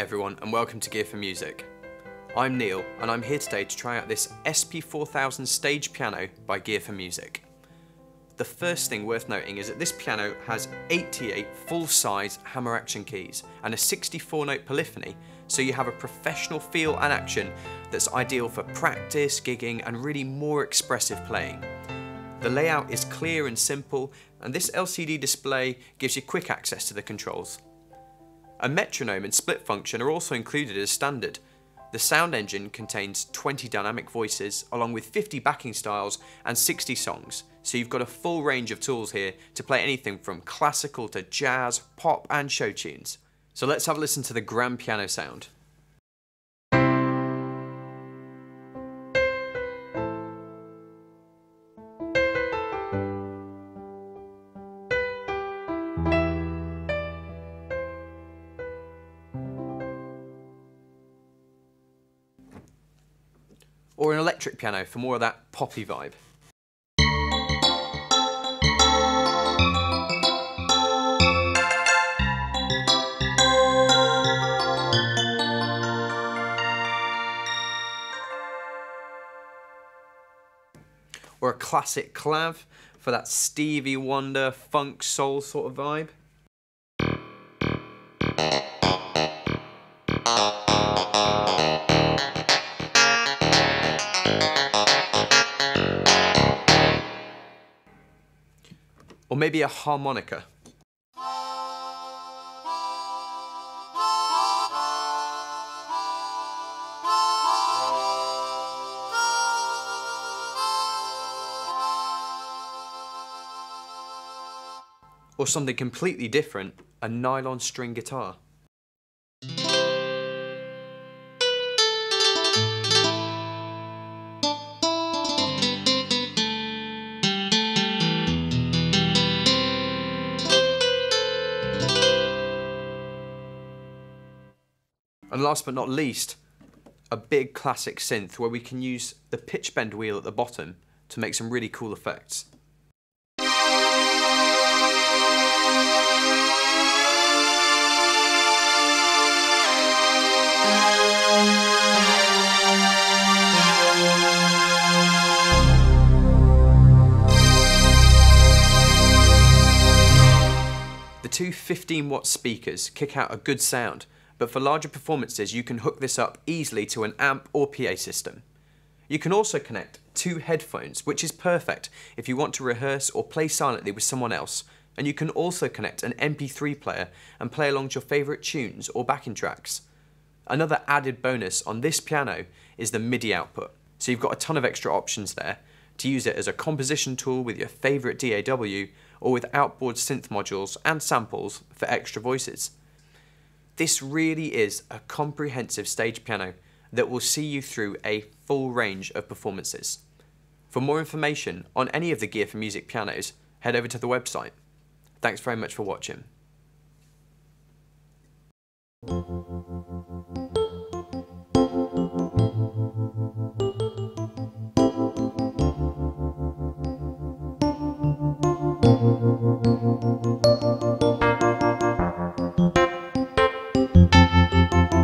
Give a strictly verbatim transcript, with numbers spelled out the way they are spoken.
Hi everyone and welcome to Gear for music. I'm Neil and I'm here today to try out this S P four thousand stage piano by Gear for music. The first thing worth noting is that this piano has eighty-eight full-size hammer action keys and a sixty-four note polyphony, so you have a professional feel and action that's ideal for practice, gigging and really more expressive playing. The layout is clear and simple and this L C D display gives you quick access to the controls. A metronome and split function are also included as standard. The sound engine contains twenty dynamic voices along with fifty backing styles and sixty songs, so you've got a full range of tools here to play anything from classical to jazz, pop and show tunes. So let's have a listen to the grand piano sound. Or an electric piano for more of that poppy vibe. Or a classic clav for that Stevie Wonder, funk, soul sort of vibe. Or maybe a harmonica. Or something completely different, a nylon string guitar. And last but not least, a big classic synth where we can use the pitch bend wheel at the bottom to make some really cool effects. The two fifteen watt speakers kick out a good sound, but for larger performances you can hook this up easily to an amp or P A system. You can also connect two headphones, which is perfect if you want to rehearse or play silently with someone else, and you can also connect an M P three player and play along to your favourite tunes or backing tracks. Another added bonus on this piano is the MIDI output, so you've got a ton of extra options there to use it as a composition tool with your favourite D A W or with outboard synth modules and samples for extra voices. This really is a comprehensive stage piano that will see you through a full range of performances. For more information on any of the Gear for music pianos, head over to the website. Thanks very much for watching. Thank you.